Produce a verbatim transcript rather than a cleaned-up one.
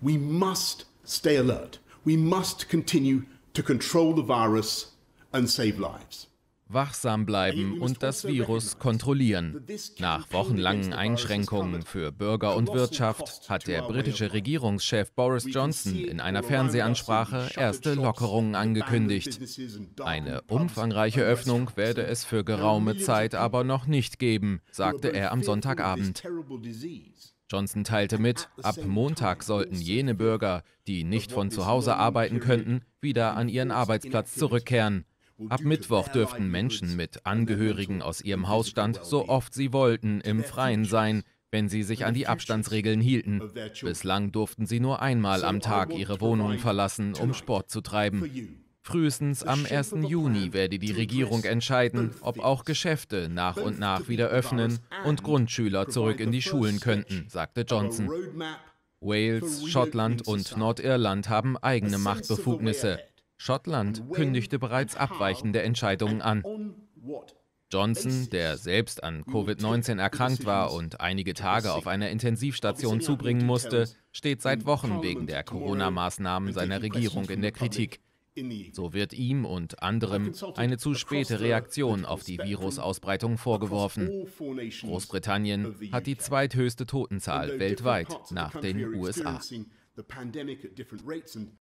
we must stay alert. We must continue to control the virus and save lives. Wachsam bleiben und das Virus kontrollieren. Nach wochenlangen Einschränkungen für Bürger und Wirtschaft hat der britische Regierungschef Boris Johnson in einer Fernsehansprache erste Lockerungen angekündigt. Eine umfangreiche Öffnung werde es für geraume Zeit aber noch nicht geben, sagte er am Sonntagabend. Johnson teilte mit, ab Montag sollten jene Bürger, die nicht von zu Hause arbeiten könnten, wieder an ihren Arbeitsplatz zurückkehren. Ab Mittwoch dürften Menschen mit Angehörigen aus ihrem Hausstand so oft sie wollten im Freien sein, wenn sie sich an die Abstandsregeln hielten. Bislang durften sie nur einmal am Tag ihre Wohnungen verlassen, um Sport zu treiben. Frühestens am ersten Juni werde die Regierung entscheiden, ob auch Geschäfte nach und nach wieder öffnen und Grundschüler zurück in die Schulen könnten, sagte Johnson. Wales, Schottland und Nordirland haben eigene Machtbefugnisse. Schottland kündigte bereits abweichende Entscheidungen an. Johnson, der selbst an Covid neunzehn erkrankt war und einige Tage auf einer Intensivstation zubringen musste, steht seit Wochen wegen der Corona-Maßnahmen seiner Regierung in der Kritik. So wird ihm und anderem eine zu späte Reaktion auf die Virusausbreitung vorgeworfen. Großbritannien hat die zweithöchste Totenzahl weltweit nach den U S A.